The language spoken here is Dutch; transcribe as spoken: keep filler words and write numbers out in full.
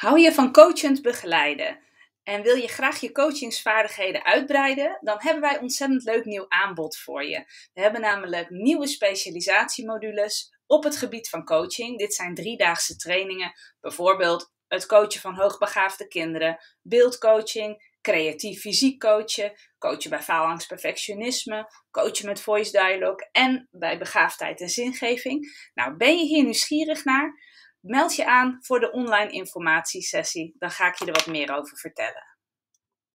Hou je van coachend begeleiden en wil je graag je coachingsvaardigheden uitbreiden? Dan hebben wij ontzettend leuk nieuw aanbod voor je. We hebben namelijk nieuwe specialisatiemodules op het gebied van coaching. Dit zijn driedaagse trainingen, bijvoorbeeld het coachen van hoogbegaafde kinderen, beeldcoaching, creatief fysiek coachen, coachen bij faalangst perfectionisme, coachen met voice dialogue en bij begaafdheid en zingeving. Nou, ben je hier nieuwsgierig naar? Meld je aan voor de online informatiesessie, dan ga ik je er wat meer over vertellen.